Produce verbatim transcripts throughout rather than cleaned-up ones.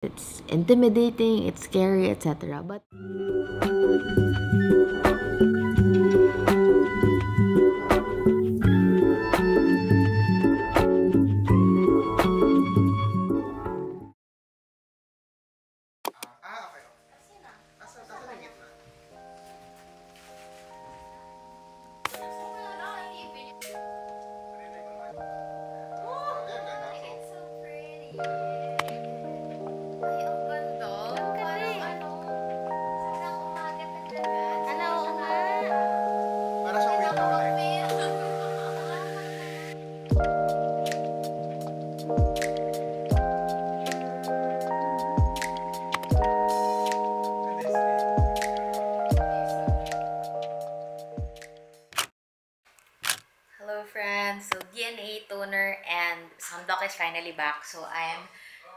It's intimidating, it's scary, et cetera. But is finally back, so I am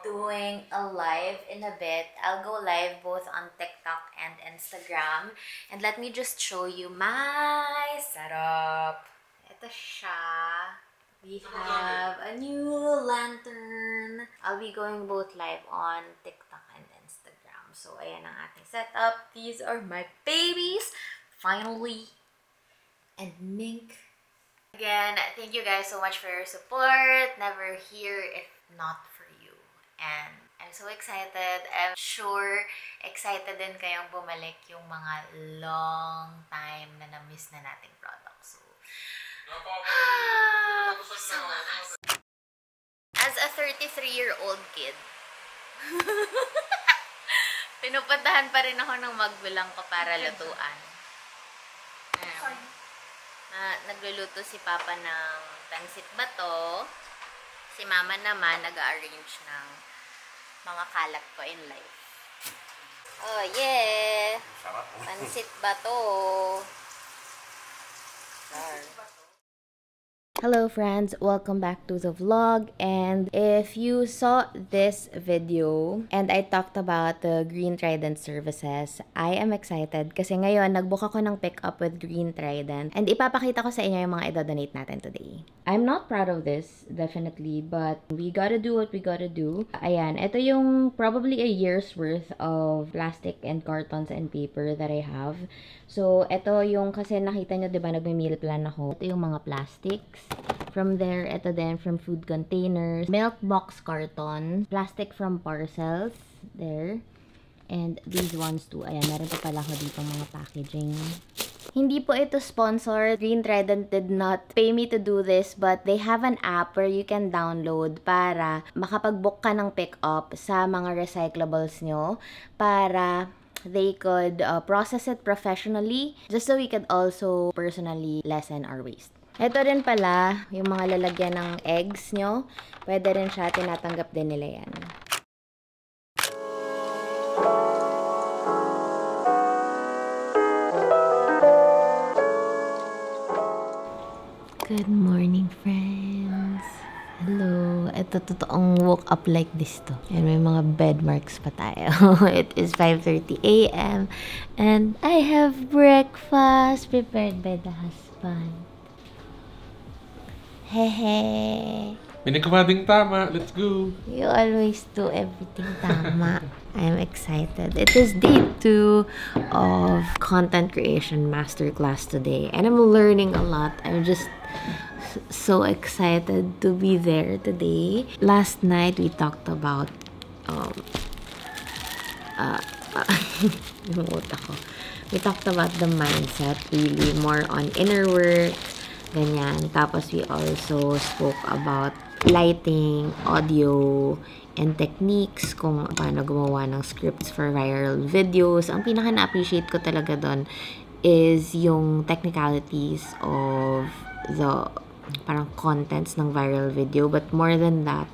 doing a live in a bit. I'll go live both on TikTok and Instagram, and let me just show you my setup. Ito siya. We have a new lantern. I'll be going both live on TikTok and Instagram. So ayan ang ating setup. These are my babies finally, and Mink. Again, thank you guys so much for your support. Never here if not for you. And I'm so excited. I'm sure excited din kayong bumalik yung mga long time na na-miss na nating products. So, ah, so as a thirty-three-year-old kid, pinupadahan pa rin ako ng magbilang ko para lutuan. Um, Uh, nagluluto si Papa ng pansit bato. Si Mama naman nag-arrange ng mga kalat ko in life. Oh, yeah! Pansit bato! Hello friends, welcome back to the vlog. And if you saw this video and I talked about the Green Trident services, I am excited kasi ngayon nagbook ako ng pick up with Green Trident, and ipapakita ko sa inyo yung mga idodonate natin today. I'm not proud of this, definitely, but we gotta do what we gotta do. Ayan, ito yung probably a year's worth of plastic and cartons and paper that I have. So, ito yung kasi nakita nyo, diba, nagme-meal plan ako. Ito yung mga plastics. From there, ito din from food containers, milk box carton, plastic from parcels, there. And these ones too. Ayan, meron pa pala ako dito mga packaging. Hindi po ito sponsored. Green Trident did not pay me to do this, but they have an app where you can download para makapag-book ka ng pick-up sa mga recyclables nyo para they could uh, process it professionally just so we could also personally lessen our waste. Ito rin pala, yung mga lalagyan ng eggs nyo, pwede rin siya, tinatanggap din nila yan. Good morning, friends! Hello! Ito, totoong woke up like this to. And may mga bed marks pa tayo. It is five thirty A M and I have breakfast prepared by the husband. Hehe. Binigabading tama. Let's go. You always do everything tama. I'm excited. It is day two of content creation masterclass today, and I'm learning a lot. I'm just so excited to be there today. Last night we talked about um uh, uh we talked about the mindset, really more on inner work. Ganyan. Tapos we also spoke about lighting, audio, and techniques kung paano gumawa ng scripts for viral videos. Ang pinaka na-appreciate ko talaga doon is yung technicalities of the parang contents ng viral video. But more than that,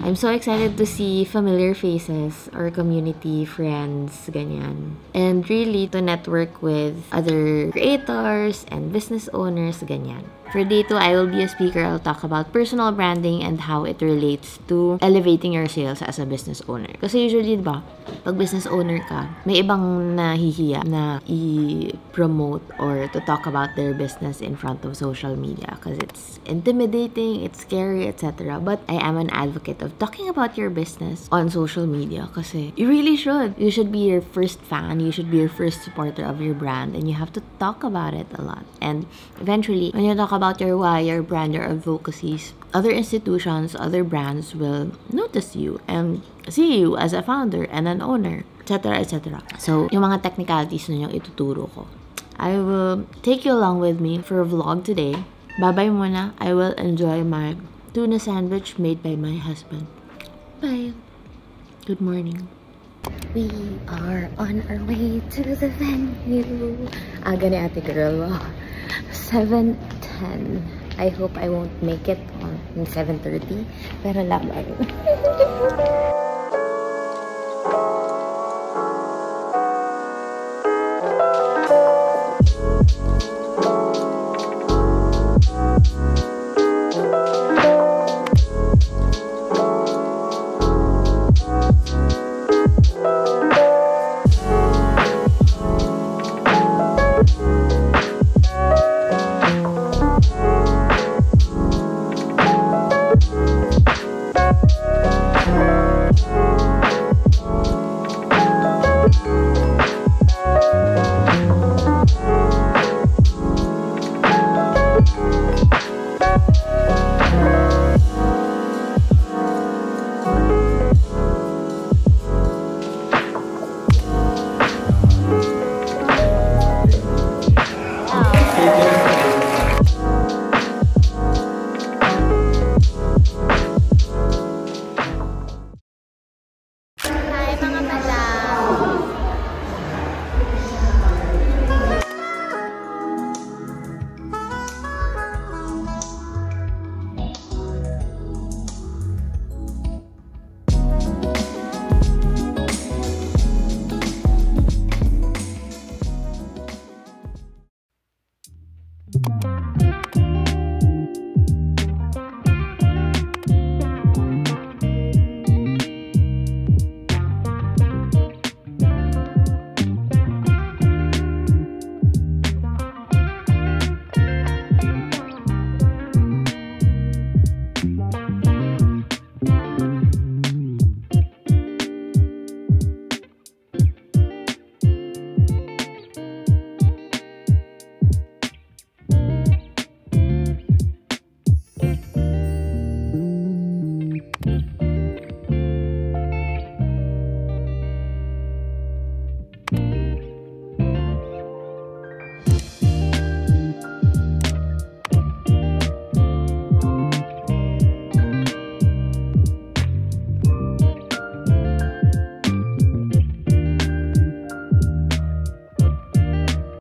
I'm so excited to see familiar faces or community, friends, ganyan. And really to network with other creators and business owners, ganyan. For day two, I will be a speaker. I'll talk about personal branding and how it relates to elevating your sales as a business owner. Kasi usually, diba, pag business owner ka, may ibang nahihiya na i-promote or to talk about their business in front of social media because it's intimidating, it's scary, et cetera. But I am an advocate of talking about your business on social media kasi you really should. You should be your first fan. You should be your first supporter of your brand and you have to talk about it a lot. And eventually, when you talk about your why, your brand, your advocacies, other institutions, other brands will notice you and see you as a founder and an owner, et cetera, et cetera. So, yung mga technicalities na yung ituturo ko. I will take you along with me for a vlog today. Bye-bye muna. I will enjoy my tuna sandwich made by my husband. Bye. Good morning. We are on our way to the venue. Aga ni ate girl. seven ten. I hope I won't make it on seven thirty. Pero laban.